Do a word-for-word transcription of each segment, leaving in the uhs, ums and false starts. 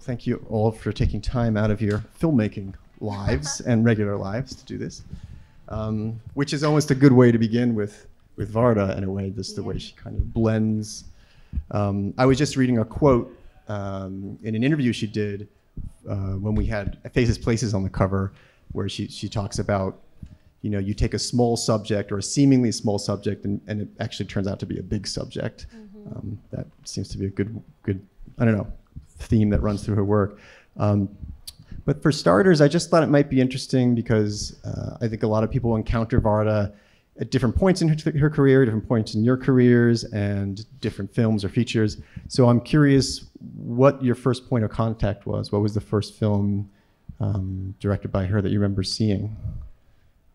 thank you all for taking time out of your filmmaking lives and regular lives to do this, um, which is almost a good way to begin with with Varda in a way, just the way she kind of blends. Um, I was just reading a quote um, in an interview she did uh, when we had Faces Places on the cover, where she, she talks about, you know, you take a small subject or a seemingly small subject and, and it actually turns out to be a big subject. Mm-hmm. Um, that seems to be a good, good, I don't know, theme that runs through her work. Um, but for starters, I just thought it might be interesting because uh, I think a lot of people encounter Varda at different points in her, her career, different points in your careers, and different films or features. So I'm curious what your first point of contact was. What was the first film um, directed by her that you remember seeing?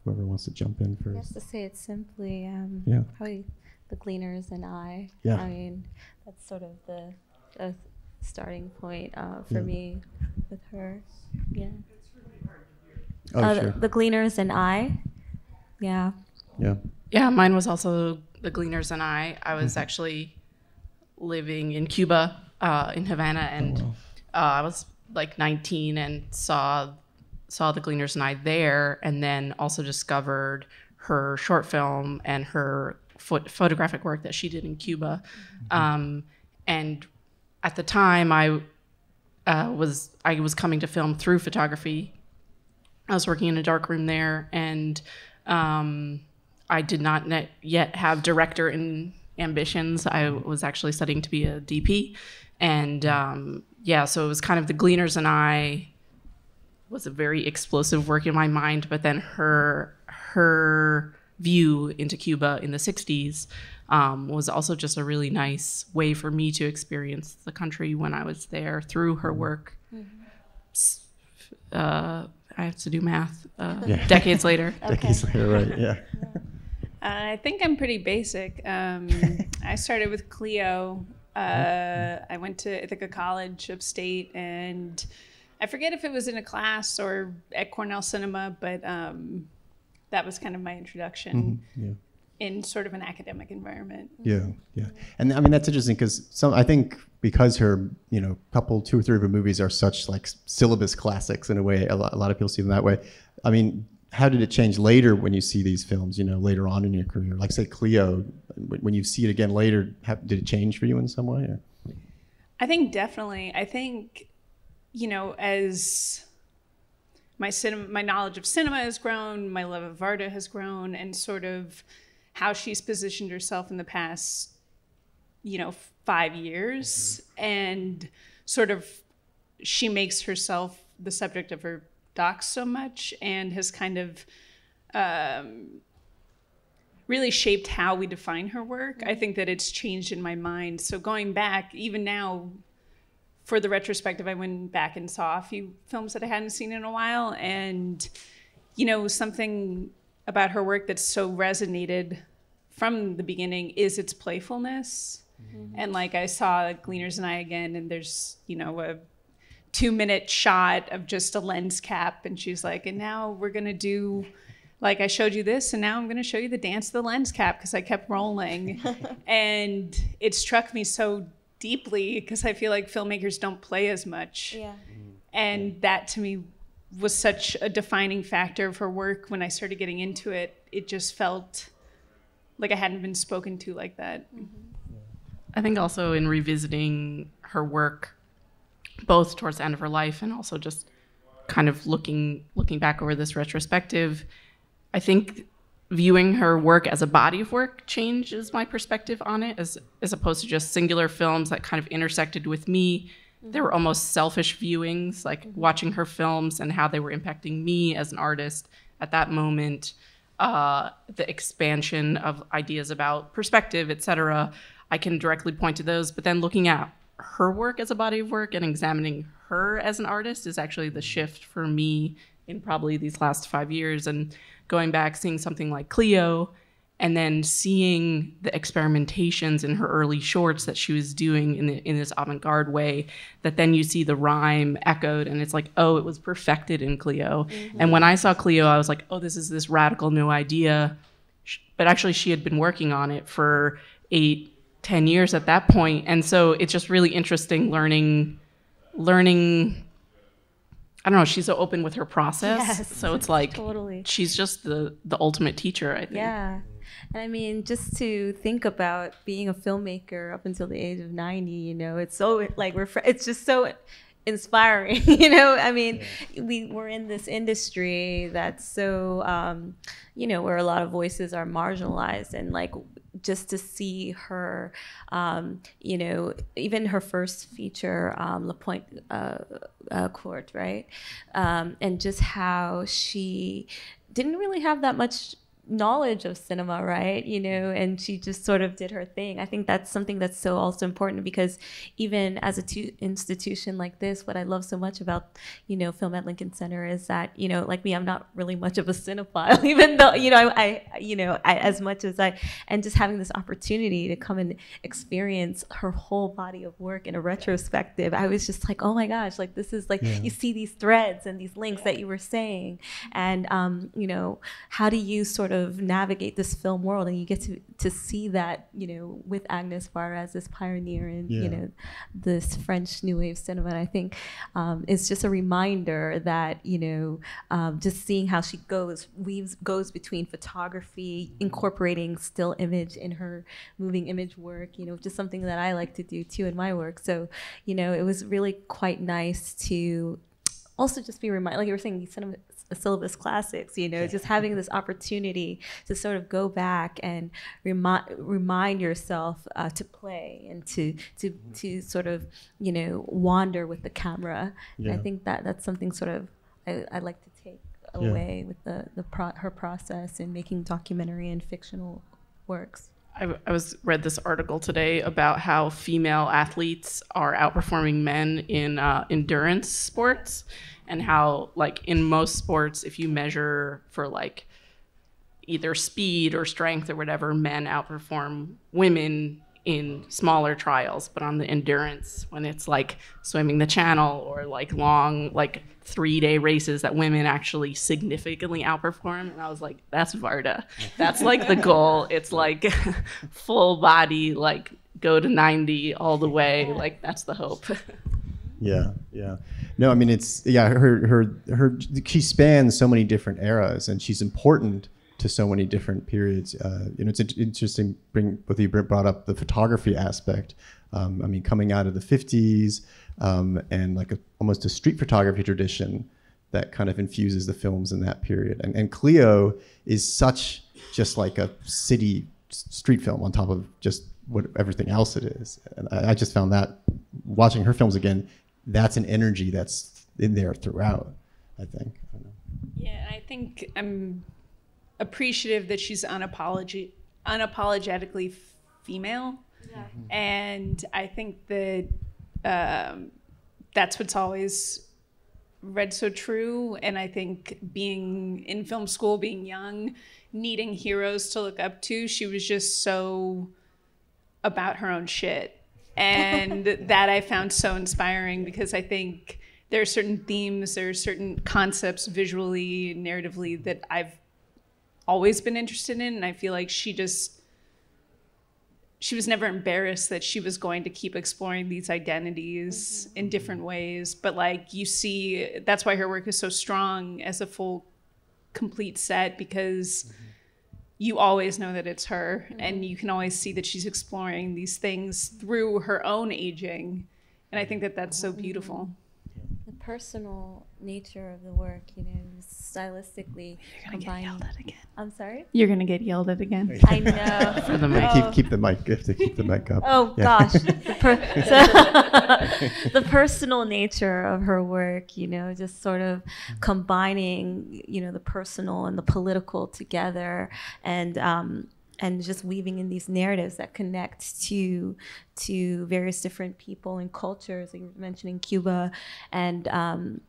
Whoever wants to jump in first. I have to say it simply, um, yeah. probably The Gleaners and I. Yeah. I mean, that's sort of the, the starting point uh, for yeah. me with her. Yeah. It's really hard to hear. Oh, uh, sure. the, the Gleaners and I. Yeah. Yeah. Yeah, mine was also The Gleaners and I. I was mm-hmm. actually living in Cuba, uh, in Havana, and oh, wow. uh, I was like nineteen and saw. saw The Gleaners and I there, and then also discovered her short film and her phot photographic work that she did in Cuba. Mm-hmm. Um, and at the time, I uh, was I was coming to film through photography. I was working in a dark room there, and um, I did not net yet have director in ambitions. I was actually studying to be a D P. And um, yeah, so it was kind of The Gleaners and I was a very explosive work in my mind, but then her her view into Cuba in the sixties um, was also just a really nice way for me to experience the country when I was there through her work. Mm-hmm. uh, I have to do math. Uh, yeah. Decades later. Okay. Decades later, right? Yeah. yeah. I think I'm pretty basic. Um, I started with Cléo. Uh, I went to Ithaca College upstate, and I forget if it was in a class or at Cornell Cinema, but um, that was kind of my introduction mm-hmm. yeah. in sort of an academic environment. Yeah, yeah, and I mean that's interesting because some I think because her you know couple two or three of her movies are such like syllabus classics in a way. A lot, a lot of people see them that way. I mean, how did it change later when you see these films? You know, later on in your career, like say Cléo, when you see it again later, how, did it change for you in some way? Or? I think definitely. I think. You know, as my cinema, my knowledge of cinema has grown, my love of Varda has grown, and sort of how she's positioned herself in the past, you know, five years, mm-hmm. and sort of she makes herself the subject of her docs so much, and has kind of um, really shaped how we define her work. I think that it's changed in my mind. So going back, even now, for the retrospective, I went back and saw a few films that I hadn't seen in a while. And, you know, something about her work that's so resonated from the beginning is its playfulness. Mm-hmm. And like I saw Gleaners and I again, and there's, you know, a two minute shot of just a lens cap. And she's like, and now we're gonna do, like I showed you this, and now I'm gonna show you the dance of the lens cap because I kept rolling. And it struck me so deeply because I feel like filmmakers don't play as much. Yeah. And that to me was such a defining factor of her work. When I started getting into it, it just felt like I hadn't been spoken to like that. Mm-hmm. I think also in revisiting her work, both towards the end of her life and also just kind of looking, looking back over this retrospective, I think viewing her work as a body of work changes my perspective on it, as, as opposed to just singular films that kind of intersected with me. Mm-hmm. They were almost selfish viewings, like mm-hmm. watching her films and how they were impacting me as an artist at that moment, uh, the expansion of ideas about perspective, et cetera. I can directly point to those, but then looking at her work as a body of work and examining her as an artist is actually the shift for me in probably these last five years. And going back, seeing something like Cléo, and then seeing the experimentations in her early shorts that she was doing in, the, in this avant-garde way, that then you see the rhyme echoed, and it's like, oh, it was perfected in Cléo. Mm-hmm. And when I saw Cléo, I was like, oh, this is this radical new idea. But actually, she had been working on it for eight, ten years at that point. And so it's just really interesting learning learning. I don't know, she's so open with her process. Yes, so it's like totally. She's just the, the ultimate teacher, I think. Yeah. And I mean, just to think about being a filmmaker up until the age of ninety, you know, it's so like, we're it's just so inspiring, you know? I mean, we, we're in this industry that's so, um, you know, where a lot of voices are marginalized, and like, just to see her, um, you know, even her first feature, um, La Pointe uh, uh, Courte, right? Um, and just how she didn't really have that much knowledge of cinema, right? You know, and she just sort of did her thing. I think that's something that's so also important, because even as an institution like this, what I love so much about, you know, Film at Lincoln Center is that, you know, like me, I'm not really much of a cinephile, even though, you know, I, I you know, I, as much as I, and just having this opportunity to come and experience her whole body of work in a retrospective, I was just like, oh my gosh, like this is like, yeah. You see these threads and these links that you were saying. And, um, you know, how do you sort of of navigate this film world, and you get to to see that, you know, with Agnès Varda as this pioneer in, yeah. you know, this French new wave cinema. And I think um, it's just a reminder that, you know, um, just seeing how she goes weaves goes between photography, incorporating still image in her moving image work, you know, just something that I like to do too in my work. So, you know, it was really quite nice to also just be reminded, like you were saying, these cinema syllabus classics, you know, yeah. just having this opportunity to sort of go back and remind remind yourself uh, to play and to to to sort of, you know, wander with the camera. Yeah. And I think that that's something sort of I, I like to take away yeah. with the the pro her process in making documentary and fictional works. I, I was read this article today about how female athletes are outperforming men in uh, endurance sports, and how like in most sports, if you measure for like either speed or strength or whatever, men outperform women in smaller trials. But on the endurance, when it's like swimming the channel or like long, like three day races, that women actually significantly outperform. And I was like, that's Varda. That's like the goal. It's like full body, like go to ninety all the way. Like that's the hope. Yeah, yeah. No, I mean, it's, yeah, her, her, her, she spans so many different eras, and she's important to so many different periods. Uh, you know, it's interesting, bring, both of you brought up the photography aspect. Um, I mean, coming out of the fifties um, and like a, almost a street photography tradition that kind of infuses the films in that period. And, and Cléo is such just like a city street film on top of just what everything else it is. And I, I just found that watching her films again, that's an energy that's in there throughout, I think. I don't know. Yeah, I think I'm appreciative that she's unapologi unapologetically female. Yeah. Mm-hmm. And I think that um, that's what's always read so true. And I think being in film school, being young, needing heroes to look up to, she was just so about her own shit. And that I found so inspiring, because I think there are certain themes, there are certain concepts visually, narratively, that I've always been interested in. And I feel like she just, she was never embarrassed that she was going to keep exploring these identities mm-hmm. in different ways. But like you see, that's why her work is so strong as a full, complete set, because mm-hmm. you always know that it's her, and you can always see that she's exploring these things through her own aging. And I think that that's so beautiful. The personal nature of the work, you know, stylistically You're gonna combined. Get yelled at again. I'm sorry? You're gonna get yelled at again. I know. For the mic. Oh. Keep, keep the mic, you have to keep the mic up. Oh yeah. Gosh. The, per so the personal nature of her work, you know, just sort of combining, you know, the personal and the political together, and um, and just weaving in these narratives that connect to to various different people and cultures, like you were mentioning Cuba. And um,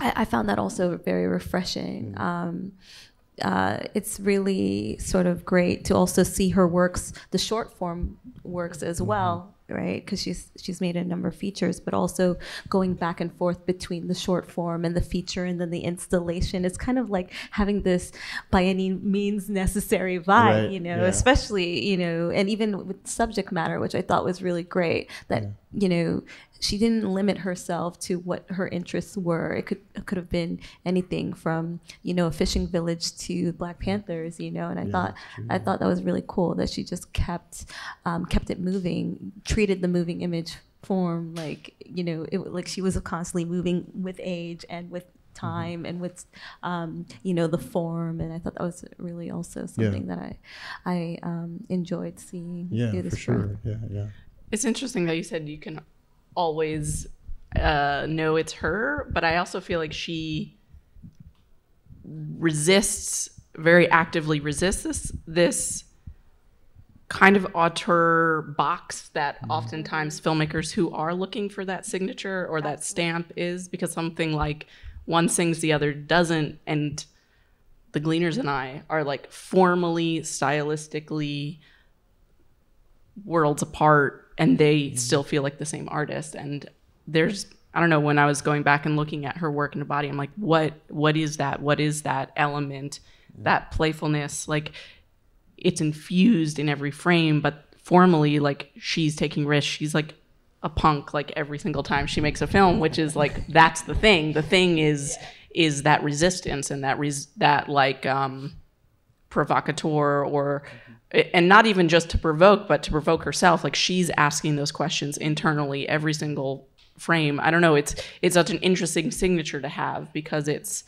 I, I found that also very refreshing. Um, uh, it's really sort of great to also see her works, the short form works as well, right? Because she's, she's made a number of features, but also going back and forth between the short form and the feature and then the installation. It's kind of like having this by any means necessary vibe, right, you know, yeah. especially, you know, and even with subject matter, which I thought was really great, that yeah. you know, she didn't limit herself to what her interests were. It could it could have been anything from, you know, a fishing village to Black Panthers, you know. And I yeah, thought true. I thought that was really cool that she just kept um, kept it moving, treated the moving image form like, you know, it like she was constantly moving with age and with time mm-hmm. and with um, you know, the form. And I thought that was really also something yeah. that I I um, enjoyed seeing. Yeah, do this for sure. Yeah, yeah. It's interesting that you said you can always uh, know it's her, but I also feel like she resists, very actively resists this, this kind of auteur box that mm-hmm. oftentimes filmmakers who are looking for that signature or that stamp is, because something like One Sings, The Other Doesn't, and The Gleaners and I are like formally, stylistically worlds apart. And they still feel like the same artist. And there's, I don't know, when I was going back and looking at her work in the body, I'm like, what, what is that? What is that element, yeah. that playfulness? Like, it's infused in every frame, but formally, like, she's taking risks. She's like a punk, like every single time she makes a film, which is like, that's the thing. The thing is, is that resistance and that, res that like um, provocateur or, and not even just to provoke, but to provoke herself. Like, she's asking those questions internally every single frame. I don't know. It's it's such an interesting signature to have, because it's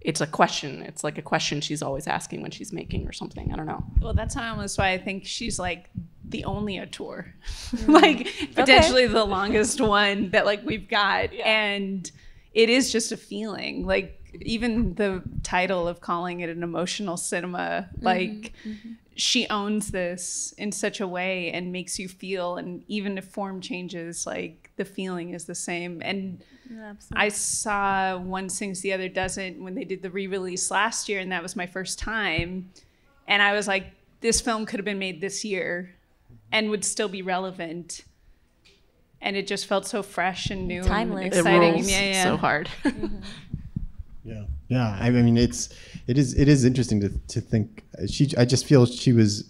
it's a question. It's like a question she's always asking when she's making or something. I don't know. Well, that's almost why I think she's like the only auteur, mm-hmm. like potentially okay. the longest one that like we've got, yeah. and it is just a feeling. Like, even the title of calling it an emotional cinema, mm-hmm. like. Mm-hmm. She owns this in such a way and makes you feel, and even if form changes, like the feeling is the same. And yeah, I saw One Sings, The Other Doesn't when they did the re-release last year, and that was my first time. And I was like, this film could have been made this year and would still be relevant. And it just felt so fresh and new Timeless. and exciting. It rolls yeah, yeah. so hard. Mm-hmm. Yeah, yeah. I mean, it's it is it is interesting to to think. She, I just feel she was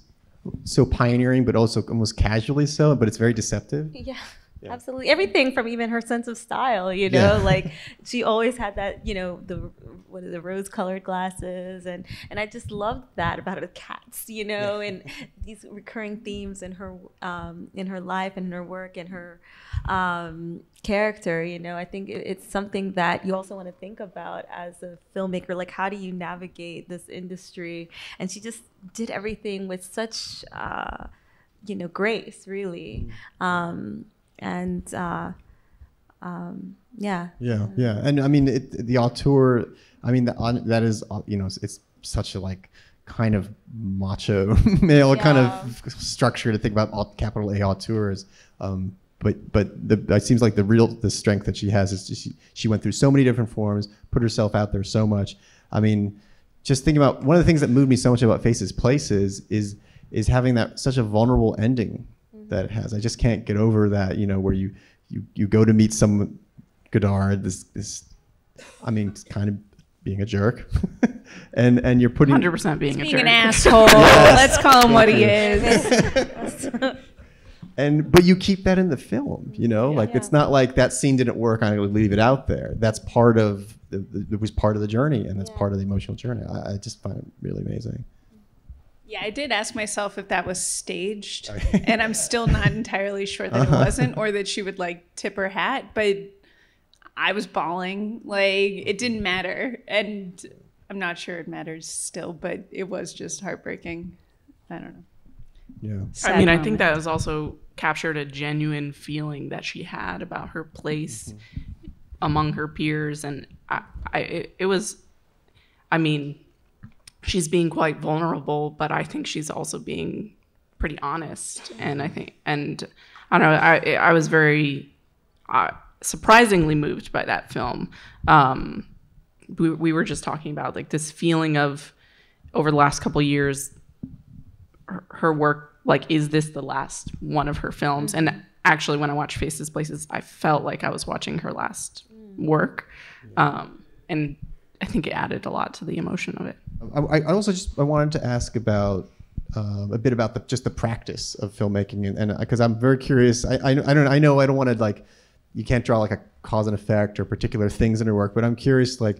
so pioneering, but also almost casually so. But it's very deceptive. Yeah, yeah. absolutely. Everything from even her sense of style, you know, yeah. like she always had that, you know, the what are the rose-colored glasses, and and I just loved that about her, the cats, you know, yeah. and these recurring themes in her um, in her life and her work and her. Um, character, you know, I think it's something that you also want to think about as a filmmaker, like how do you navigate this industry? And she just did everything with such, uh, you know, grace, really. Um, and uh, um, yeah. Yeah, yeah. And I mean, it, the auteur, I mean, the, on, that is, you know, it's such a like, kind of macho male yeah. kind of structure to think about capital A auteurs. Um, But but the, it seems like the real the strength that she has is just she, she went through so many different forms, put herself out there so much. I mean, just think about one of the things that moved me so much about Faces Places is is having that such a vulnerable ending mm-hmm. that it has. I just can't get over that, you know, where you you you go to meet some Godard, this this I mean, kind of being a jerk. And and you're putting one hundred percent being, being a jerk. Being an asshole. Yes. Let's call him what he is. And, but you keep that in the film, you know, yeah, like yeah. it's not like that scene didn't work, I'm going to leave it out there. That's part of, the, the, it was part of the journey, and that's yeah. part of the emotional journey. I, I just find it really amazing. Yeah, I did ask myself if that was staged, and I'm still not entirely sure that uh-huh. it wasn't, or that she would like tip her hat, but I was bawling, like it didn't matter. And I'm not sure it matters still, but it was just heartbreaking. I don't know. Yeah, Sad I mean, moment. I think that was also captured a genuine feeling that she had about her place mm-hmm. among her peers, and I, I it, it was, I mean, she's being quite vulnerable, but I think she's also being pretty honest, and I think, and I don't know, I I was very uh, surprisingly moved by that film. Um, we we were just talking about like this feeling of over the last couple of years. Her work, like, is this the last one of her films? Mm-hmm. And actually, when I watched Faces Places, I felt like I was watching her last mm. work. Yeah. Um, and I think it added a lot to the emotion of it. I, I also just I wanted to ask about uh, a bit about the, just the practice of filmmaking, and because I'm very curious. I, I I don't I know I don't want to like, you can't draw like a cause and effect or particular things in her work, but I'm curious like,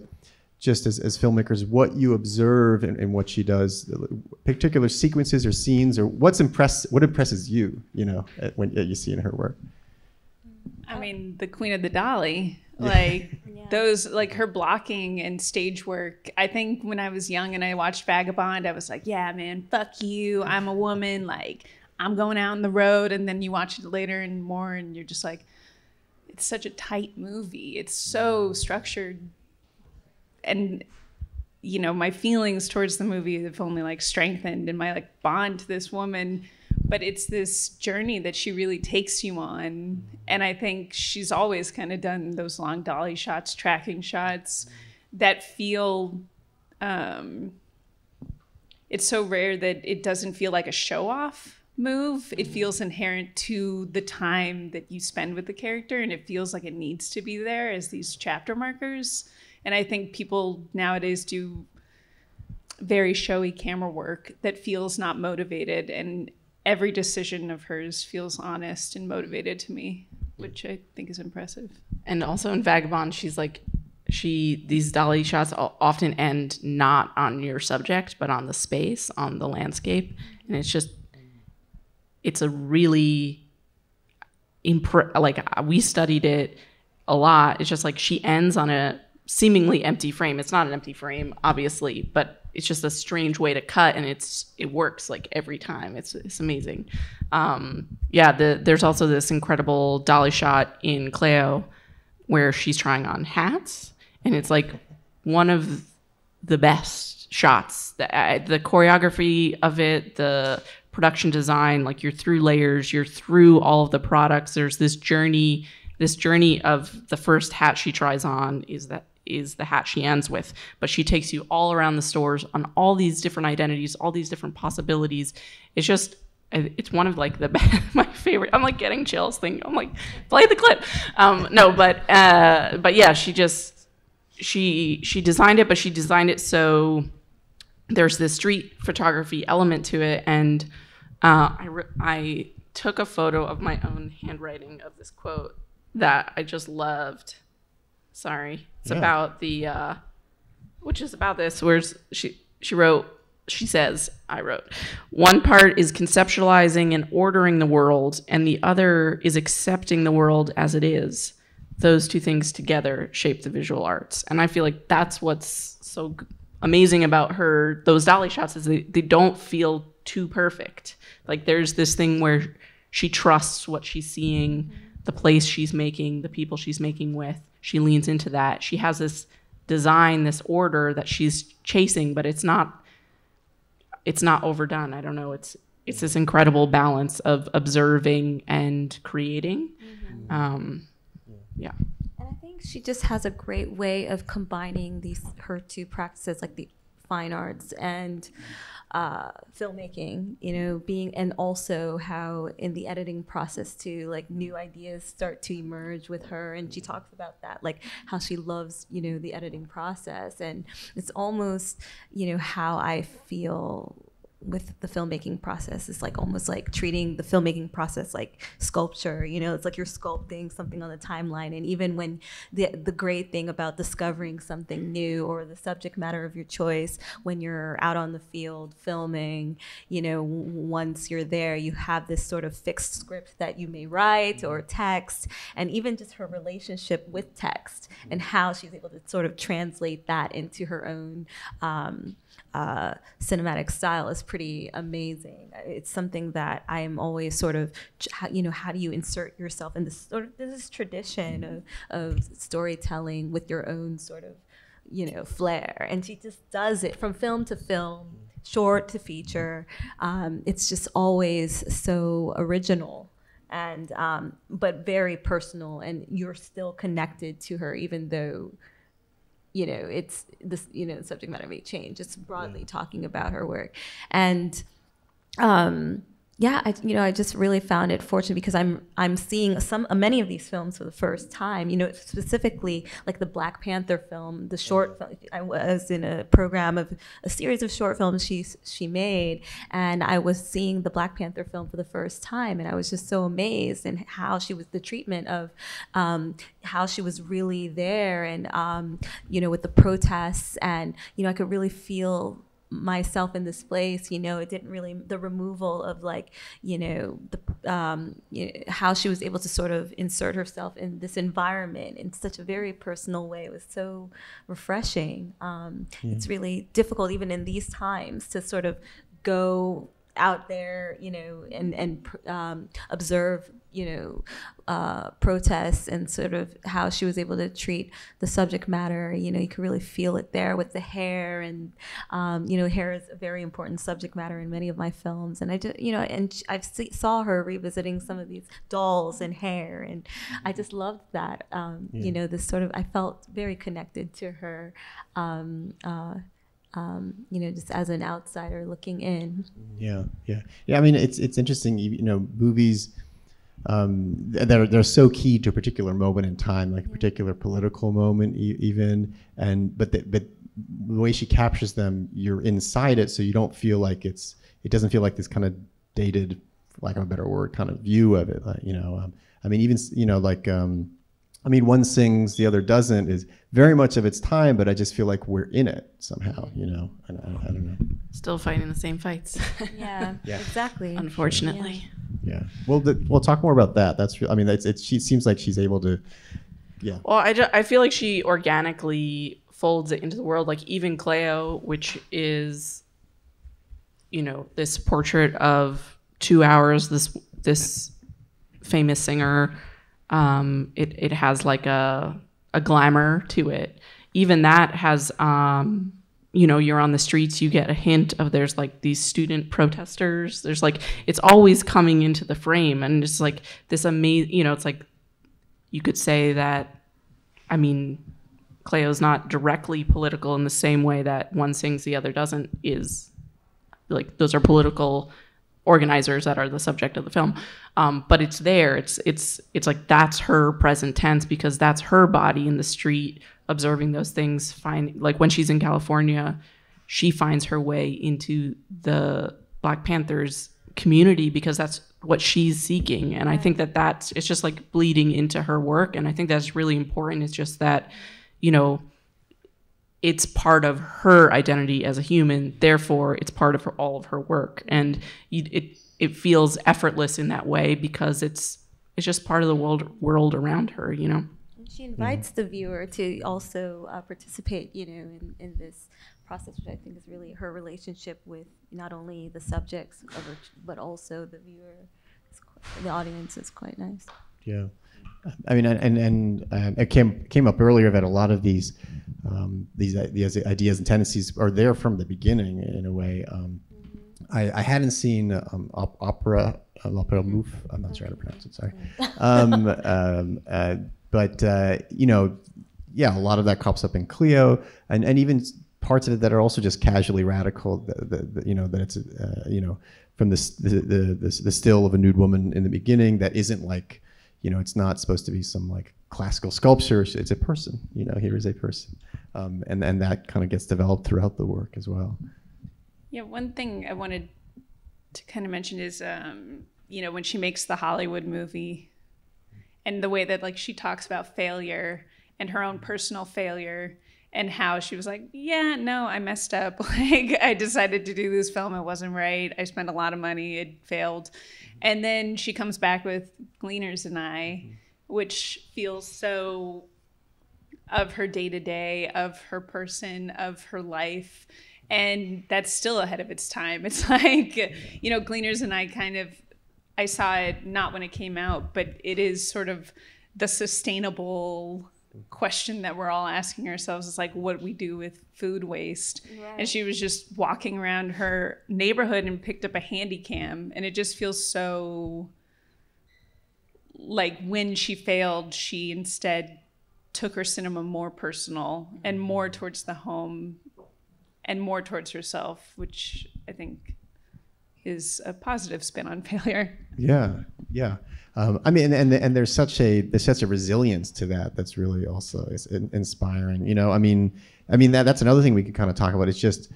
just as, as filmmakers, what you observe in, in what she does, particular sequences or scenes, or what's impress what impresses you, you know, at, when that you see in her work. I mean, the Queen of the Dolly, like yeah. those, like her blocking and stage work. I think when I was young and I watched Vagabond, I was like, yeah, man, fuck you. I'm a woman. Like, I'm going out on the road. And then you watch it later and more, and you're just like, it's such a tight movie. It's so structured. And, you know, my feelings towards the movie have only like strengthened, and my like bond to this woman. But it's this journey that she really takes you on. And I think she's always kind of done those long dolly shots, tracking shots that feel, um, it's so rare that it doesn't feel like a show off move. It feels inherent to the time that you spend with the character, and it feels like it needs to be there as these chapter markers. And I think people nowadays do very showy camera work that feels not motivated, and every decision of hers feels honest and motivated to me, which I think is impressive. And also in Vagabond, she's like, she these dolly shots often end not on your subject, but on the space, on the landscape. And it's just, it's a really, impre- like we studied it a lot. It's just like she ends on a seemingly empty frame. It's not an empty frame, obviously, but it's just a strange way to cut, and it's it works like every time. It's it's amazing. Um, yeah, the, there's also this incredible dolly shot in Cléo where she's trying on hats, and it's like one of the best shots. The, uh, the choreography of it, the production design, like you're through layers, you're through all of the products. There's this journey, this journey of the first hat she tries on is that is the hat she ends with, but she takes you all around the stores on all these different identities, all these different possibilities. It's just, it's one of like the my favorite. I'm like getting chills thinking, I'm like, play the clip. Um, no, but uh, but yeah, she just she she designed it, but she designed it so there's this street photography element to it, and uh, I re I took a photo of my own handwriting of this quote that I just loved. Sorry. It's yeah. about the, uh, which is about this, where she, she wrote, she says, I wrote, one part is conceptualizing and ordering the world, and the other is accepting the world as it is. Those two things together shape the visual arts. And I feel like that's what's so amazing about her, those dolly shots, is they, they don't feel too perfect. Like there's this thing where she trusts what she's seeing, mm-hmm. the place she's making, the people she's making with. She leans into that. She has this design, this order that she's chasing, but it's not it's not overdone. I don't know. It's it's this incredible balance of observing and creating. Mm-hmm. um, yeah. And I think she just has a great way of combining these her two practices, like the fine arts and uh, filmmaking, you know, being, and also how in the editing process too, like new ideas start to emerge with her. And she talks about that, like how she loves, you know, the editing process. And it's almost, you know, how I feel with the filmmaking process. It's like almost like treating the filmmaking process like sculpture, you know, it's like you're sculpting something on the timeline. And even when the the great thing about discovering something new or the subject matter of your choice, when you're out on the field filming, you know, once you're there, you have this sort of fixed script that you may write or text, and even just her relationship with text and how she's able to sort of translate that into her own um, uh, cinematic style is pretty amazing. It's something that I am always sort of, you know, how do you insert yourself in this sort of this tradition of, of storytelling with your own sort of, you know, flair. And she just does it from film to film, short to feature. Um, it's just always so original and, um, but very personal, and you're still connected to her, even though, you know, it's this, you know, subject matter may change. It's broadly talking about her work. And um, yeah, I, you know, I just really found it fortunate because I'm I'm seeing some many of these films for the first time. You know, specifically like the Black Panther film, the short. I was in a program of a series of short films she she made, and I was seeing the Black Panther film for the first time, and I was just so amazed in how she was the treatment of um, how she was really there, and um, you know, with the protests, and you know, I could really feel myself in this place. You know, it didn't really, the removal of like, you know, the, um, you know, how she was able to sort of insert herself in this environment in such a very personal way. It was so refreshing. Um, yeah. It's really difficult even in these times to sort of go out there, you know, and, and um, observe, you know, uh, protests and sort of how she was able to treat the subject matter. You know, you could really feel it there with the hair, and, um, you know, hair is a very important subject matter in many of my films. And I just, you know, and I saw her revisiting some of these dolls and hair, and I just loved that, um, yeah. you know, this sort of, I felt very connected to her, um, uh, Um, you know, just as an outsider looking in. Yeah, yeah, yeah. I mean, it's it's interesting. You, you know, movies um, they're they're so key to a particular moment in time, like a particular political moment, e even. And but the, but the way she captures them, you're inside it, so you don't feel like it's it doesn't feel like this kind of dated, for lack of a better word, kind of view of it. Like, you know, um, I mean, even you know, like. Um, I mean, One Sings, The Other Doesn't is very much of its time, but I just feel like we're in it somehow, you know? I don't, I don't know. Still fighting the same fights. Yeah, yeah. Exactly. Unfortunately. Yeah. yeah. Well, the, we'll talk more about that. That's, I mean, it's, it's, she seems like she's able to, yeah. Well, I, just, I feel like she organically folds it into the world, like even Cléo, which is, you know, this portrait of two hours, this, this famous singer. Um, it, it has like a, a glamour to it. Even that has, um, you know, you're on the streets, you get a hint of there's like these student protesters. There's like, it's always coming into the frame, and it's like this amazing, you know, it's like, you could say that, I mean, Cléo's not directly political in the same way that One Sings, The Other Doesn't is. Like those are political organizers that are the subject of the film, um, but it's there. It's it's it's like that's her present tense, because that's her body in the street observing those things. Find like when she's in California, she finds her way into the Black Panthers community because that's what she's seeking. And I think that that's it's just like bleeding into her work. And I think that's really important. It's just that, you know, it's part of her identity as a human, therefore it's part of her, all of her work. And it it feels effortless in that way because it's it's just part of the world world around her, you know? And she invites yeah. the viewer to also uh, participate, you know, in, in this process, which I think is really her relationship with not only the subjects, of her, but also the viewer, it's quite, the audience is quite nice. Yeah. I mean, and and uh, it came came up earlier that a lot of these um, these these ideas and tendencies are there from the beginning in a way. Um, mm-hmm. I, I hadn't seen um, op opera uh, L'Opéra-Mouffe. I'm not sure how to pronounce it. Sorry, um, um, uh, but uh, you know, yeah, a lot of that crops up in Cléo, and and even parts of it that are also just casually radical. The, the, the, you know, that it's uh, you know from the the, the the the still of a nude woman in the beginning that isn't like. You know, it's not supposed to be some like classical sculpture. It's a person. You know, here is a person, um, and and that kind of gets developed throughout the work as well. Yeah, one thing I wanted to kind of mention is, um, you know, when she makes the Hollywood movie, and the way that like she talks about failure and her own personal failure, and how she was like, yeah, no, I messed up. Like I decided to do this film. It wasn't right. I spent a lot of money. It failed. And then she comes back with Gleaners and I, which feels so of her day-to-day, of her person, of her life. And that's still ahead of its time. It's like, you know, Gleaners and I kind of, I saw it not when it came out, but it is sort of the sustainable question that we're all asking ourselves is like what we do with food waste. Right. And she was just walking around her neighborhood and picked up a handy cam, and it just feels so like when she failed, she instead took her cinema more personal mm-hmm. and more towards the home and more towards herself, which I think is a positive spin on failure. Yeah, yeah. Um, I mean, and and there's such a there's such a resilience to that that's really also is inspiring. You know, I mean, I mean that that's another thing we could kind of talk about. It's just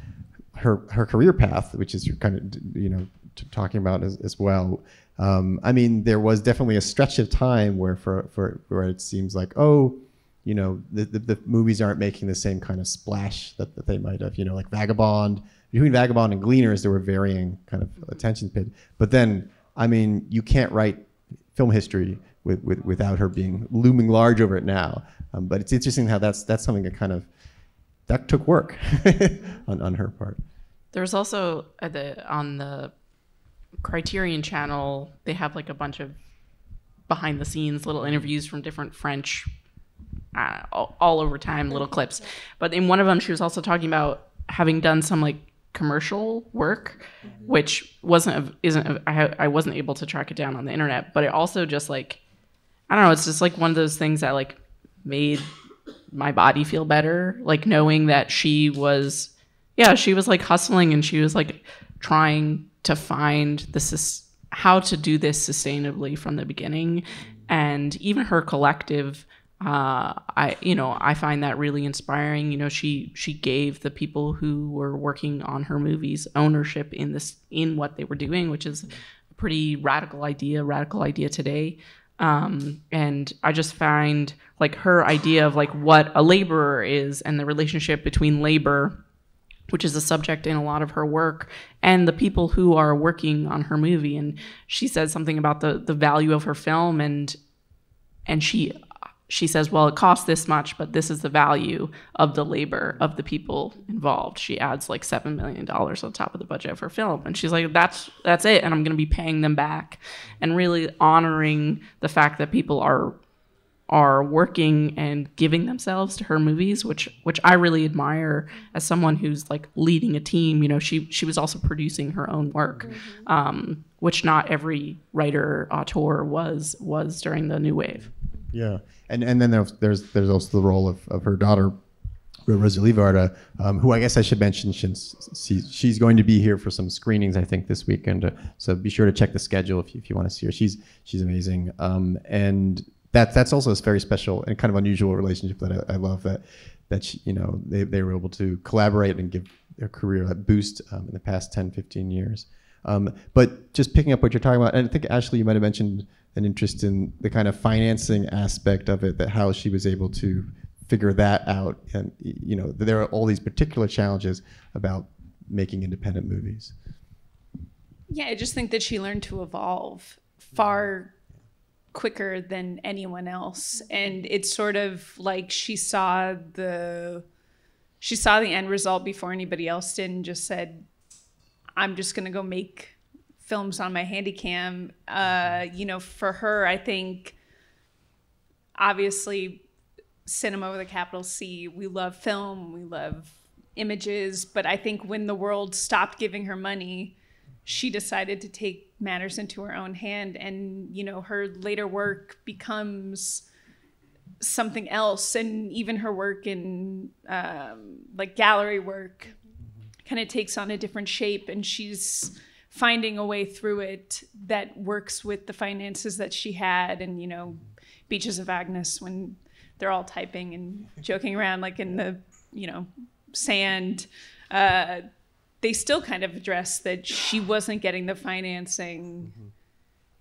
her her career path, which is kind of you know talking about as, as well. Um, I mean, there was definitely a stretch of time where for for where it seems like oh. you know, the, the, the movies aren't making the same kind of splash that, that they might have, you know, like Vagabond. Between Vagabond and Gleaners, there were varying kind of attention paid. But then, I mean, you can't write film history with, with, without her being looming large over it now. Um, but it's interesting how that's that's something that kind of, that took work on, on her part. There was also, at the, on the Criterion Channel, they have like a bunch of behind the scenes little interviews from different French Uh, all, all over time, little clips. But in one of them, she was also talking about having done some like commercial work, which wasn't isn't I, I wasn't able to track it down on the internet. But it also just like I don't know. It's just like one of those things that like made my body feel better, like knowing that she was yeah she was like hustling and she was like trying to find this how to do this sustainably from the beginning, and even her collective. Uh, I, you know, I find that really inspiring. You know, she she gave the people who were working on her movies ownership in this in what they were doing, which is a pretty radical idea, radical idea today. Um, and I just find like her idea of like what a laborer is and the relationship between labor, which is a subject in a lot of her work, and the people who are working on her movie. And she says something about the the value of her film, and and she. She says, well, it costs this much, but this is the value of the labor of the people involved. She adds like seven million dollars on top of the budget of her film. And she's like, that's that's it. And I'm going to be paying them back and really honoring the fact that people are are working and giving themselves to her movies, which which I really admire as someone who's like leading a team. You know, she, she was also producing her own work, mm-hmm. um, which not every writer, auteur was was during the New Wave. Yeah, and and then there's there's there's also the role of, of her daughter, Rosalie Varda, um, who I guess I should mention since she's, she's going to be here for some screenings I think this weekend. Uh, so be sure to check the schedule if you, if you want to see her. She's she's amazing, um, and that that's also a very special and kind of unusual relationship that I, I love that that she, you know they they were able to collaborate and give their career that boost um, in the past ten, fifteen years. Um, but just picking up what you're talking about, and I think Ashley, you might have mentioned an interest in the kind of financing aspect of it, that how she was able to figure that out. And, you know, there are all these particular challenges about making independent movies. Yeah, I just think that she learned to evolve far quicker than anyone else. And it's sort of like she saw the, she saw the end result before anybody else did and just said, I'm just going to go make films on my handycam. Uh, you know, for her, I think, obviously, cinema with a capital C, we love film, we love images. But I think when the world stopped giving her money, she decided to take matters into her own hand. And, you know, her later work becomes something else. And even her work in, um, like, gallery work kind of takes on a different shape, and she's finding a way through it that works with the finances that she had. And, you know, Beaches of Agnes, when they're all typing and joking around, like in the, you know, sand, uh, they still kind of address that she wasn't getting the financing. Mm-hmm.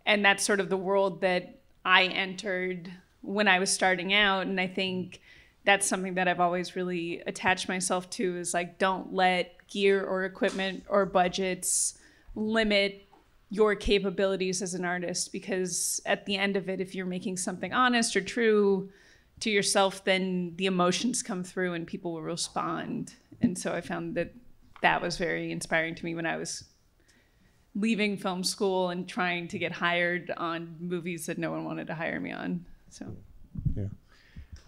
And that's sort of the world that I entered when I was starting out. And I think that's something that I've always really attached myself to, is like, don't let gear or equipment or budgets limit your capabilities as an artist, because at the end of it, if you're making something honest or true to yourself, then the emotions come through and people will respond. And so I found that that was very inspiring to me when I was leaving film school and trying to get hired on movies that no one wanted to hire me on. So, yeah.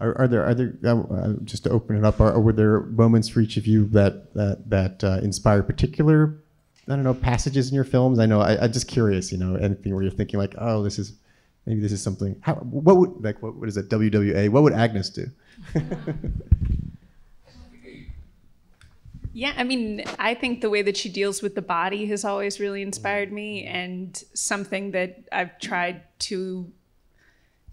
Are, are there, are there uh, just to open it up, are, were there moments for each of you that that, that uh, inspire particular, I don't know, passages in your films? I know, I, I'm just curious, you know, anything where you're thinking like, oh, this is, maybe this is something, how, what would, like, what, what is it, W W A, what would Agnes do? Yeah, I mean, I think the way that she deals with the body has always really inspired me, and something that I've tried to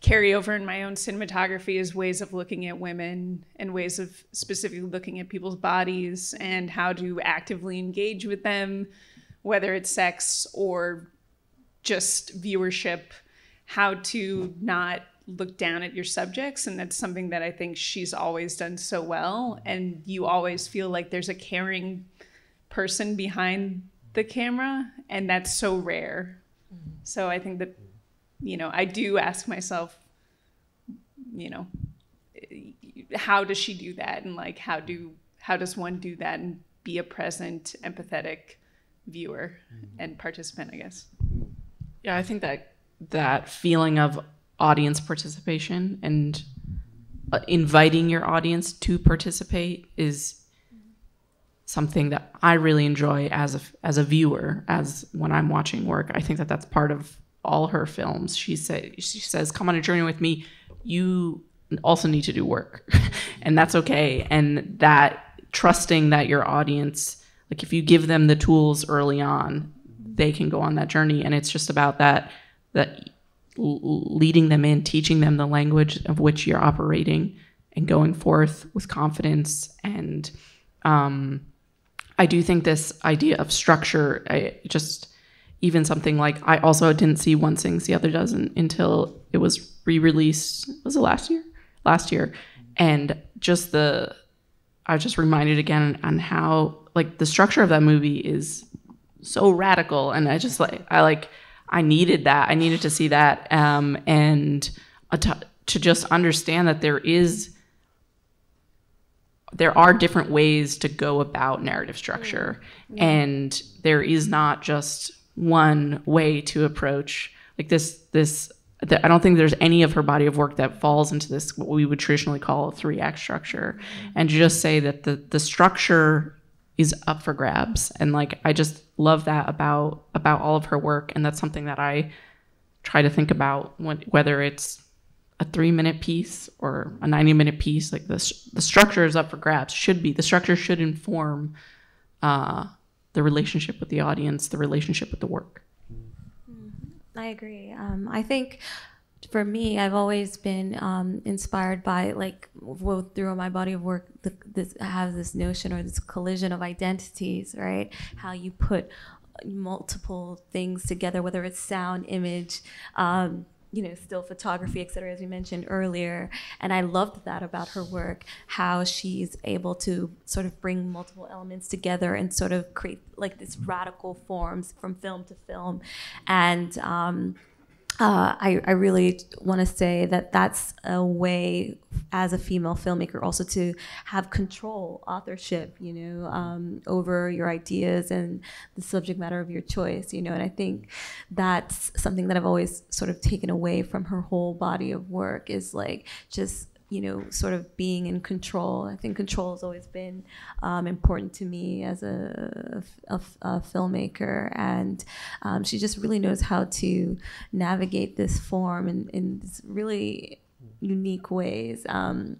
carry over in my own cinematography is ways of looking at women and ways of specifically looking at people's bodies and how to actively engage with them, whether it's sex or just viewership, how to not look down at your subjects. And that's something that I think she's always done so well. And you always feel like there's a caring person behind the camera, and that's so rare. Mm-hmm. So I think that, you know, I do ask myself, you know, how does she do that? And like, how do, how does one do that and be a present, empathetic viewer mm-hmm. and participant, I guess. Yeah, I think that that feeling of audience participation and uh, inviting your audience to participate is something that I really enjoy as a, as a viewer, as when I'm watching work. I think that that's part of all her films. She, say, she says, come on a journey with me. You also need to do work, and that's okay. And that trusting that your audience, like if you give them the tools early on, they can go on that journey. And it's just about that, that leading them in, teaching them the language of which you're operating and going forth with confidence. And um, I do think this idea of structure, I just, even something like, I also didn't see One Sings, The Other Doesn't until it was re-released, was it last year? Last year. And just the, I was just reminded again on how, like the structure of that movie is so radical. And I just like, I like, I needed that. I needed to see that. Um, and a t to just understand that there is, there are different ways to go about narrative structure. Mm-hmm. And there is not just one way to approach like this, this, the, I don't think there's any of her body of work that falls into this, what we would traditionally call a three act structure. Mm-hmm. And just say that the, the structure is up for grabs. And like, I just love that about about all of her work. And that's something that I try to think about when, whether it's a three minute piece or a ninety minute piece, like this, the structure is up for grabs, should be, the structure should inform uh, the relationship with the audience, the relationship with the work. I agree. Um, I think for me, I've always been um, inspired by, like, well, through my body of work, the, this, I have this notion or this collision of identities, right? How you put multiple things together, whether it's sound, image, um, you know, still photography, et cetera, as we mentioned earlier. And I loved that about her work, how she's able to sort of bring multiple elements together and sort of create like this radical forms from film to film. And, um, Uh, I, I really want to say that that's a way as a female filmmaker also to have control, authorship, you know, um, over your ideas and the subject matter of your choice, you know, and I think that's something that I've always sort of taken away from her whole body of work is like just, you know, sort of being in control. I think control has always been um, important to me as a, a, a filmmaker, and um, she just really knows how to navigate this form in, in this really unique ways. Um,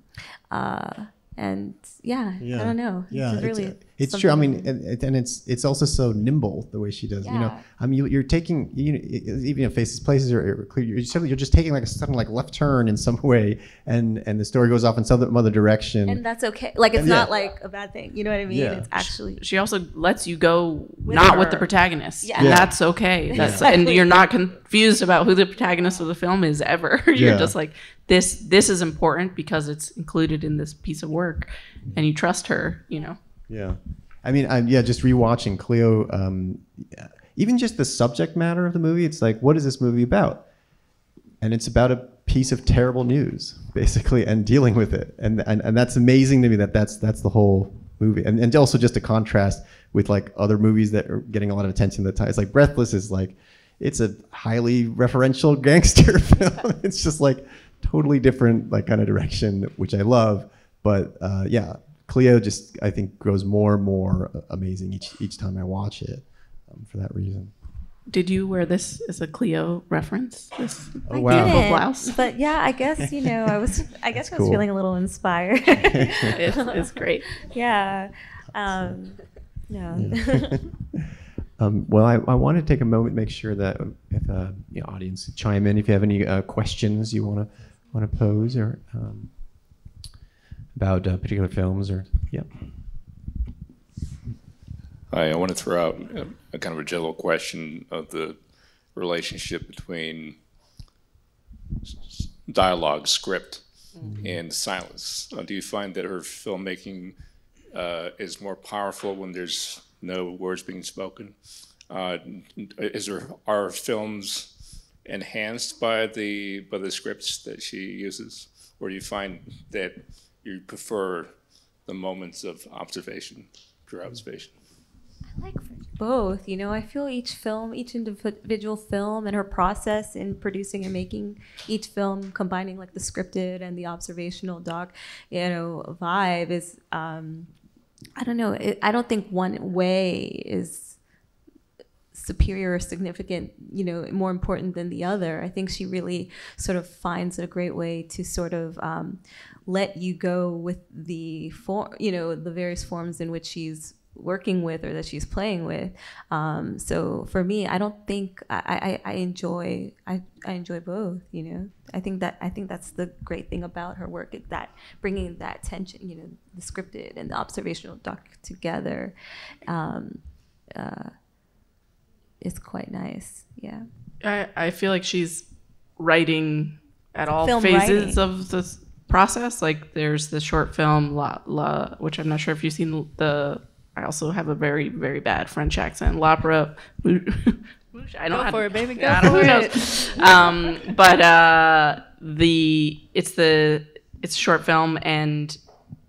uh, and yeah, yeah, I don't know. Yeah, it's really it's, it's true. I mean, and, and it's it's also so nimble the way she does. Yeah. You know, I mean, you, you're taking you know, even in Faces Places or you're you're just taking like a sudden like left turn in some way, and and the story goes off in some other direction. And that's okay. Like it's and, not yeah. like a bad thing. You know what I mean? Yeah. It's actually she also lets you go with not her. with the protagonist. Yeah, yeah. That's okay. That's yeah. and you're not confused about who the protagonist of the film is ever. You're yeah. just like this. This is important because it's included in this piece of work. Work, and you trust her, you know. Yeah, I mean, I'm, yeah, just rewatching Cléo, um, even just the subject matter of the movie. It's like, what is this movie about? And it's about a piece of terrible news, basically, and dealing with it. And and, and that's amazing to me that that's that's the whole movie. And and also just a contrast with like other movies that are getting a lot of attention at the time. It's like Breathless is like, it's a highly referential gangster film. It's just like totally different like kind of direction, which I love. But uh, yeah, Cléo just, I think, grows more and more amazing each each time I watch it um, for that reason. Did you wear this as a Cléo reference? This oh, wow. beautiful blouse? But yeah, I guess, you know, I was I guess That's I was cool. feeling a little inspired. It is great. Yeah. Um, yeah. yeah. um, well, I, I want to take a moment, make sure that if uh, the audience chime in, if you have any uh, questions you want to want to pose or um, about uh, particular films or yeah. Hi, I want to throw out a, a kind of a general question of the relationship between dialogue, script, mm-hmm. and silence. Uh, do you find that her filmmaking uh, is more powerful when there's no words being spoken? Uh, is there, are films enhanced by the by the scripts that she uses, or do you find that you prefer the moments of observation, pure observation? I like both. You know, I feel each film, each individual film and her process in producing and making each film, combining like the scripted and the observational doc, you know, vibe is, um, I don't know, it, I don't think one way is superior or significant, you know, more important than the other. I think she really sort of finds a great way to sort of um, let you go with the, for, you know, the various forms in which she's working with or that she's playing with. Um, so for me, I don't think I, I, I enjoy I, I enjoy both, you know. I think that I think that's the great thing about her work, is that bringing that tension, you know, the scripted and the observational doc together um, uh, is quite nice. Yeah. I, I feel like she's writing at all film phases writing. Of the process. Like there's the short film La La, which I'm not sure if you've seen. The I also have a very, very bad French accent. L'opera, I don't go for it, baby. Go I don't for know. It. Um, but uh, the it's the it's a short film, and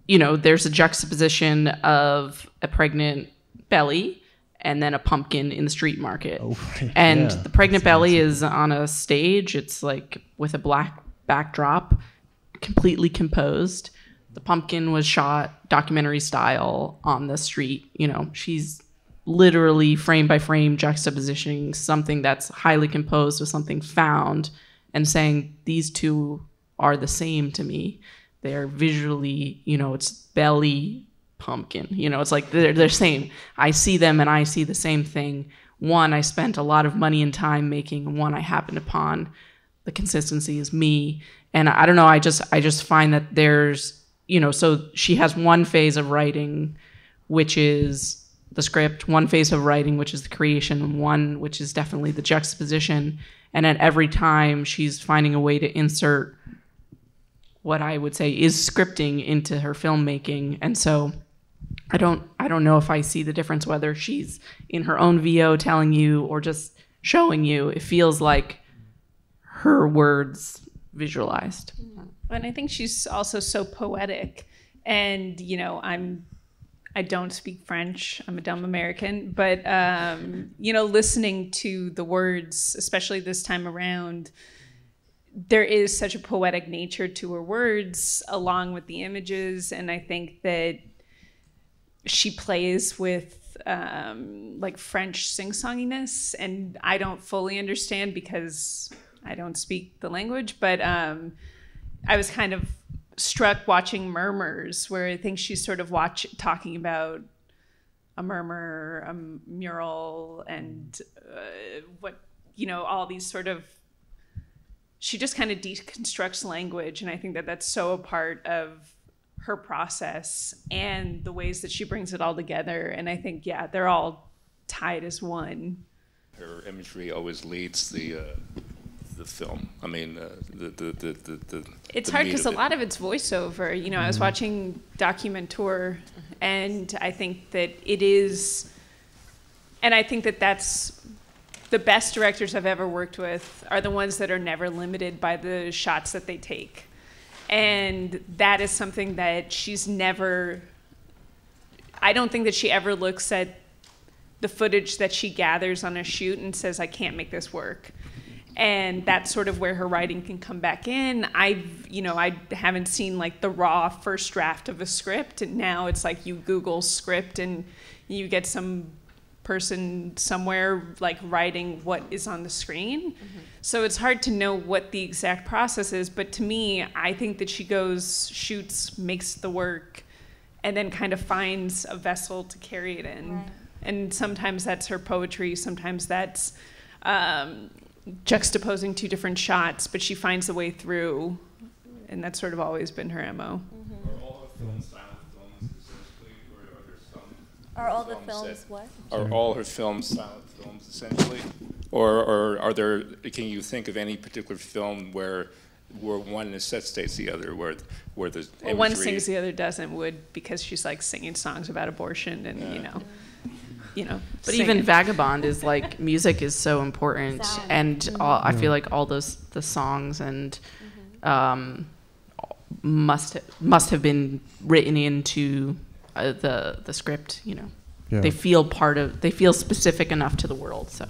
you know there's a juxtaposition of a pregnant belly and then a pumpkin in the street market. Oh, right. And yeah. The pregnant That's belly awesome. Is on a stage. It's like with a black backdrop, completely composed. The pumpkin was shot documentary style on the street. You know, she's literally frame by frame juxtapositioning something that's highly composed with something found and saying, these two are the same to me. They're visually, you know, it's belly pumpkin. You know, it's like they're the same. I see them and I see the same thing. One, I spent a lot of money and time making. One, I happened upon. The consistency is me. And I don't know, I just I just find that there's... You know, so she has one phase of writing, which is the script, one phase of writing, which is the creation, one which is definitely the juxtaposition. And at every time, she's finding a way to insert what I would say is scripting into her filmmaking. And so I don't I don't know if I see the difference whether she's in her own V O telling you or just showing you. It feels like her words visualized. Mm-hmm. And I think she's also so poetic, and you know, I'm, I don't speak French. I'm a dumb American, but um, you know, listening to the words, especially this time around, there is such a poetic nature to her words, along with the images, and I think that she plays with um, like French sing-songiness, and I don't fully understand because I don't speak the language, but. Um, I was kind of struck watching Murmurs, where I think she's sort of watch talking about a murmur, a mural, and uh, what, you know, all these sort of, she just kind of deconstructs language. And I think that that's so a part of her process and the ways that she brings it all together. And I think, yeah, they're all tied as one. Her imagery always leads the... Uh... the film. I mean, uh, the, the, the, the, the... It's the hard because a it. lot of it's voiceover. You know, mm-hmm. I was watching Documenteur, and I think that it is... And I think that that's... The best directors I've ever worked with are the ones that are never limited by the shots that they take. And that is something that she's never... I don't think that she ever looks at the footage that she gathers on a shoot and says, I can't make this work. And that's sort of where her writing can come back in. I've, you know, I haven't seen like the raw first draft of a script, and now it's like you Google script and you get some person somewhere like writing what is on the screen. Mm-hmm. So it's hard to know what the exact process is, but to me, I think that she goes, shoots, makes the work, and then kind of finds a vessel to carry it in. Right. And sometimes that's her poetry, sometimes that's um, juxtaposing two different shots, but she finds the way through, and that's sort of always been her M O. Mm-hmm. Are all the films silent films, essentially, or are there some? Are all the films what? Are all her films silent films, essentially? Or, or are there, can you think of any particular film where where one necessitates the other, where where the well, one sings the other doesn't, would because she's like singing songs about abortion and yeah. you know, you know. But singing. Even Vagabond is like music is so important, Sad. and mm-hmm. all, I feel like all those the songs and mm-hmm. um, must must have been written into uh, the the script. You know, yeah. they feel part of they feel specific enough to the world. So.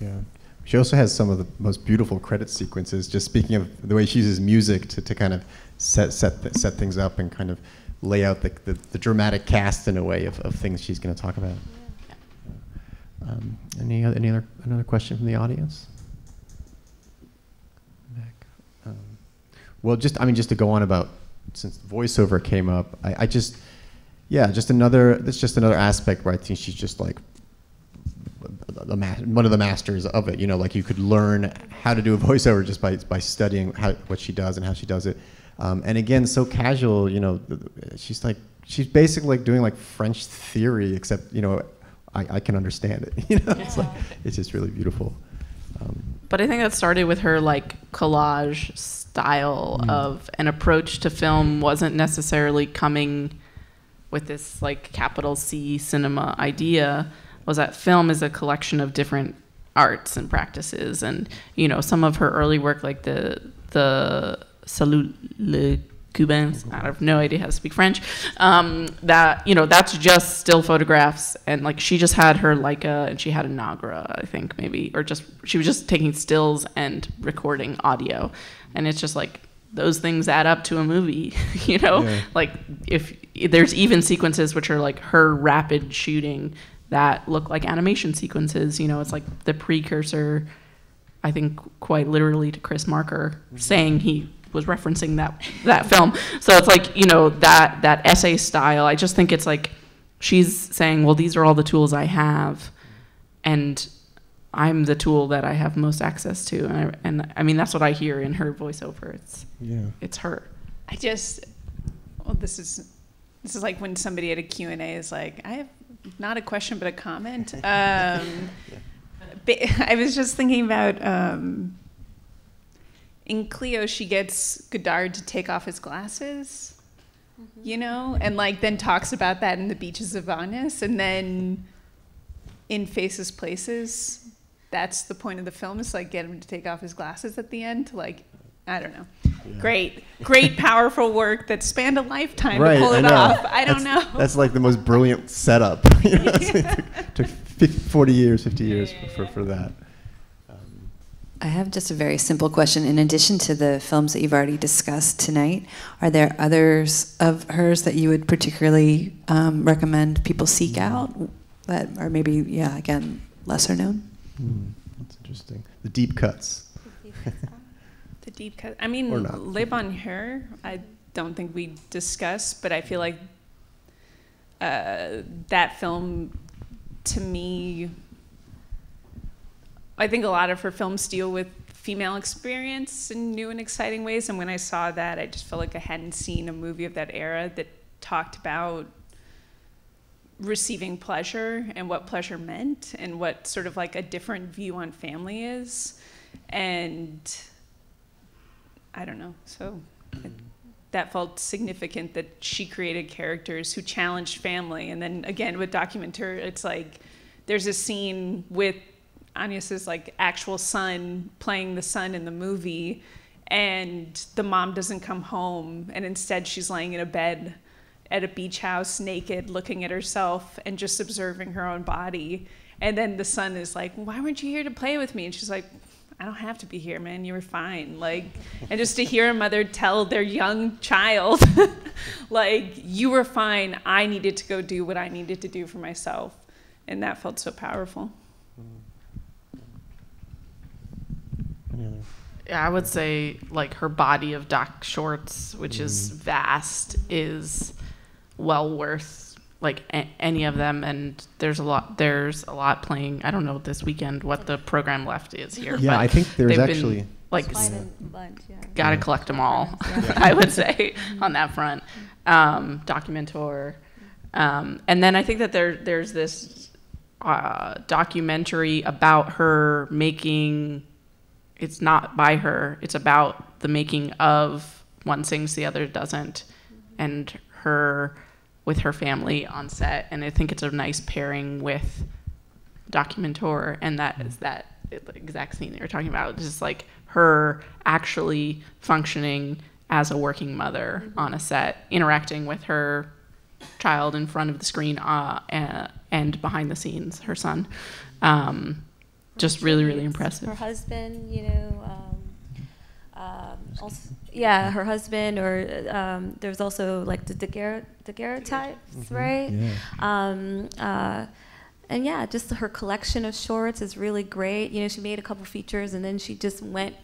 Yeah, she also has some of the most beautiful credit sequences. Just speaking of the way she uses music to, to kind of set set th set things up and kind of lay out the the, the dramatic cast in a way of, of things she's going to talk about. Yeah. Yeah. Um, any other, any other another question from the audience? Um, well, just I mean, just to go on about since the voiceover came up, I, I just yeah, just another that's just another aspect where I think she's just like. The ma one of the masters of it, you know, like you could learn how to do a voiceover just by by studying how, what she does and how she does it, um, and again, so casual, you know. She's like, she's basically like doing like French theory, except you know, I, I can understand it. You know, yeah. it's like it's just really beautiful. Um, but I think that started with her like collage style mm-hmm. of an approach to film wasn't necessarily coming with this like capital C cinema idea. Was that film is a collection of different arts and practices, and you know some of her early work, like the the Salut les Cubains. I have no idea how to speak French. Um, that you know that's just still photographs, and like she just had her Leica and she had an Agra, I think maybe, or just she was just taking stills and recording audio, and it's just like those things add up to a movie, you know. Yeah. Like if, if there's even sequences which are like her rapid shooting. That look like animation sequences, you know, it's like the precursor, I think quite literally to Chris Marker mm-hmm. saying he was referencing that that film. So it's like, you know, that that essay style, I just think it's like, she's saying, well, these are all the tools I have and I'm the tool that I have most access to. And I, and I mean, that's what I hear in her voiceover, it's, yeah. it's her. I just, well, this is, this is like when somebody at a Q and A is like, I have, not a question, but a comment. Um, yeah. I was just thinking about um, in Cléo, she gets Godard to take off his glasses, mm-hmm. you know, and like then talks about that in The Beaches of Venice, and then in Faces Places, that's the point of the film is like get him to take off his glasses at the end to like, I don't know. Yeah. Great, great, powerful work that spanned a lifetime right, to pull it off. I don't that's, know. That's like the most brilliant setup. You know, yeah. It took, took forty years, fifty years yeah. for, for that. Um, I have just a very simple question. In addition to the films that you've already discussed tonight, are there others of hers that you would particularly um, recommend people seek mm-hmm. out? That are maybe, yeah, again, lesser known? Mm, that's interesting. The deep cuts. The deep cuts. The deep cut. I mean, Le Bonheur, I don't think we discussed, but I feel like uh, that film, to me, I think a lot of her films deal with female experience in new and exciting ways. And when I saw that, I just felt like I hadn't seen a movie of that era that talked about receiving pleasure and what pleasure meant and what sort of like a different view on family is. And I don't know, so it, that felt significant that she created characters who challenged family. And then again, with Documenteur, it's like, there's a scene with Agnes's like actual son playing the son in the movie, and the mom doesn't come home, and instead she's laying in a bed at a beach house naked, looking at herself and just observing her own body. And then the son is like, why weren't you here to play with me? And she's like, I don't have to be here, man, you were fine. Like, and just to hear a mother tell their young child, like, you were fine, I needed to go do what I needed to do for myself. And that felt so powerful. Yeah, I would say, like, her body of doc shorts, which mm. is vast, is well worth like a any of them, and there's a lot there's a lot playing. I don't know this weekend what the program left is here. Yeah, but I think there's actually been, like yeah. got to yeah. collect them all. Yeah. I would say on that front, um, Documenteur, um, and then I think that there there's this uh, documentary about her making. It's not by her. It's about the making of One Sings, The Other Doesn't, and her with her family on set. And I think it's a nice pairing with Documenteur, and that is that exact scene that you're talking about. It's just like her actually functioning as a working mother mm-hmm. on a set, interacting with her child in front of the screen uh, and behind the scenes, her son. Um, Just really, really impressive. Her husband, you know, um, um, also, yeah, her husband, or um, there's also like the daguerreotypes, right? Yeah. Um, uh, and yeah, just her collection of shorts is really great. You know, she made a couple features, and then she just went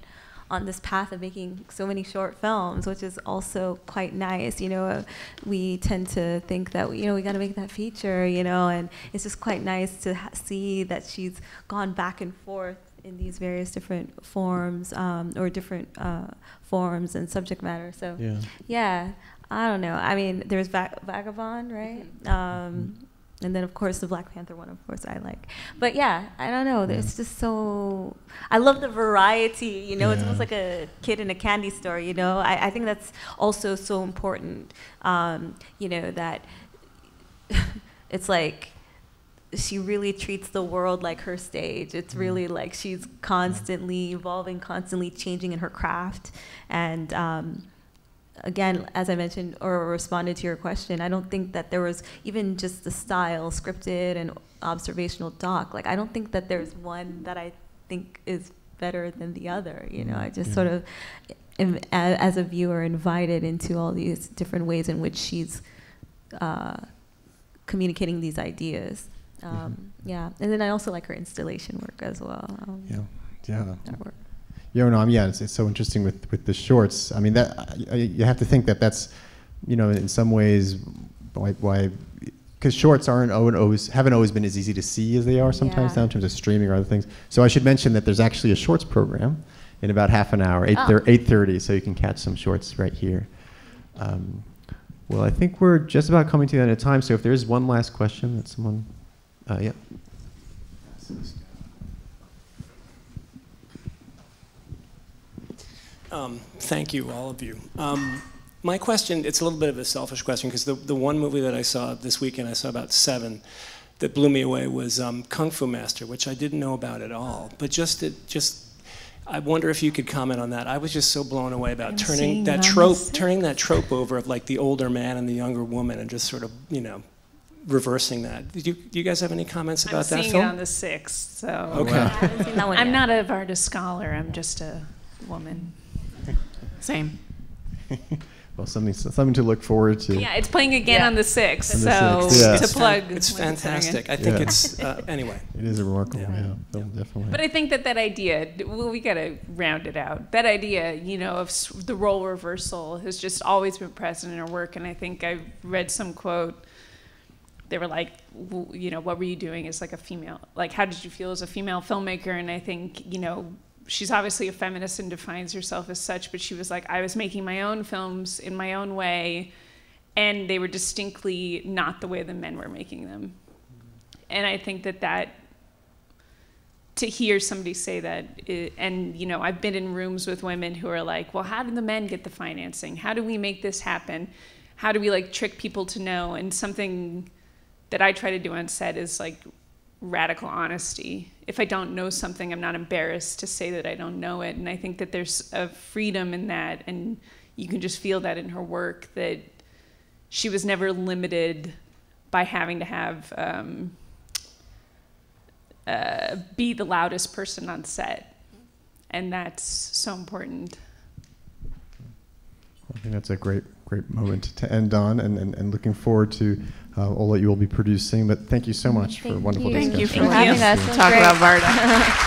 on this path of making so many short films, which is also quite nice. You know, uh, we tend to think that, you know, we gotta make that feature, you know, and it's just quite nice to ha see that she's gone back and forth in these various different forms um, or different uh, forms and subject matter. So, yeah, yeah I don't know. I mean, there's Va Vagabond, right? Um, and then, of course, the Black Panther one, of course, I like. But yeah, I don't know. Yeah. It's just so... I love the variety, you know? Yeah. It's almost like a kid in a candy store, you know? I, I think that's also so important, um, you know, that it's like she really treats the world like her stage. It's really like she's constantly evolving, constantly changing in her craft. And... Um, again, as I mentioned or responded to your question, I don't think that there was even just the style, scripted and observational doc. Like, I don't think that there's one that I think is better than the other. You know, I just yeah. sort of, am, as a viewer, invited into all these different ways in which she's uh, communicating these ideas. Um, yeah. yeah, and then I also like her installation work as well. Um, yeah, yeah. That work. Yeah, no, I mean, yeah, it's, it's so interesting with, with the shorts. I mean, that I, you have to think that that's, you know, in some ways, why, why, because shorts aren't always haven't always been as easy to see as they are sometimes yeah. now in terms of streaming or other things. So I should mention that there's actually a shorts program in about half an hour, eight oh. eight thirty, so you can catch some shorts right here. Um, well, I think we're just about coming to the end of time. So if there is one last question that someone, uh, yeah. Um, thank you, all of you. Um, my question, it's a little bit of a selfish question, because the, the one movie that I saw this weekend, I saw about seven, that blew me away was um, Kung Fu Master, which I didn't know about at all. But just, it, just, I wonder if you could comment on that. I was just so blown away about turning that trope, turning that trope over of like the older man and the younger woman, and just sort of, you know, reversing that. Did you, do you guys have any comments about that film? I'm seeing it on the sixth, so okay. yeah, I haven't seen that one yet. I'm not a Varda scholar. I'm just a woman. Same. Well, something something to look forward to. Yeah, it's playing again yeah. on the sixth, so yeah. to plug. It's fantastic. I think yeah. it's uh, anyway. It is a remarkable yeah. Yeah, film, yeah. definitely. But I think that that idea, well, we got to round it out. That idea, you know, of the role reversal has just always been present in her work, and I think I read some quote. They were like, you know, what were you doing as like a female? Like, how did you feel as a female filmmaker? And I think, you know. She's obviously a feminist and defines herself as such, but she was like, I was making my own films in my own way, and they were distinctly not the way the men were making them. And I think that that, to hear somebody say that, it, and you know, I've been in rooms with women who are like, well, how did the men get the financing? How do we make this happen? How do we like trick people to know? And something that I try to do on set is like, radical honesty. If I don't know something, I'm not embarrassed to say that I don't know it. And I think that there's a freedom in that, and you can just feel that in her work, that she was never limited by having to have um, uh, be the loudest person on set. And that's so important. I think that's a great great moment to end on, and, and, and looking forward to uh, all that you will be producing. But thank you so much thank for a wonderful you. discussion. Thank you for having us. Talk about Varda.